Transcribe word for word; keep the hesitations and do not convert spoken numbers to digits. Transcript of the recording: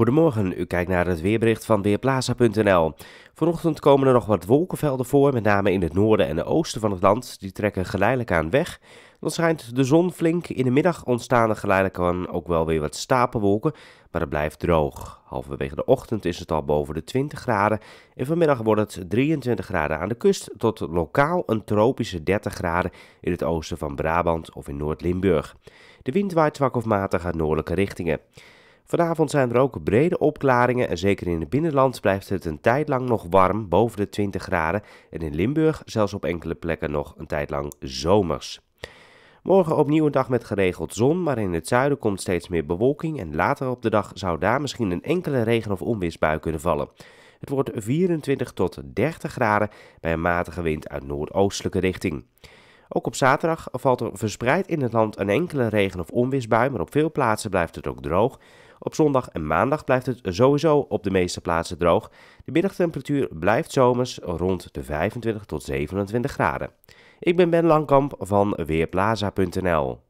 Goedemorgen, u kijkt naar het weerbericht van Weerplaza punt n l. Vanochtend komen er nog wat wolkenvelden voor, met name in het noorden en de oosten van het land. Die trekken geleidelijk aan weg. Dan schijnt de zon flink. In de middag ontstaan er geleidelijk aan ook wel weer wat stapelwolken, maar het blijft droog. Halverwege de ochtend is het al boven de twintig graden en vanmiddag wordt het drieëntwintig graden aan de kust tot lokaal een tropische dertig graden in het oosten van Brabant of in Noord-Limburg. De wind waait zwak of matig uit noordelijke richtingen. Vanavond zijn er ook brede opklaringen en zeker in het binnenland blijft het een tijd lang nog warm, boven de twintig graden. En in Limburg zelfs op enkele plekken nog een tijd lang zomers. Morgen opnieuw een dag met geregeld zon, maar in het zuiden komt steeds meer bewolking en later op de dag zou daar misschien een enkele regen- of onweersbui kunnen vallen. Het wordt vierentwintig tot dertig graden bij een matige wind uit noordoostelijke richting. Ook op zaterdag valt er verspreid in het land een enkele regen- of onweersbui, maar op veel plaatsen blijft het ook droog. Op zondag en maandag blijft het sowieso op de meeste plaatsen droog. De middagtemperatuur blijft zomers rond de vijfentwintig tot zevenentwintig graden. Ik ben Ben Langkamp van Weerplaza punt n l.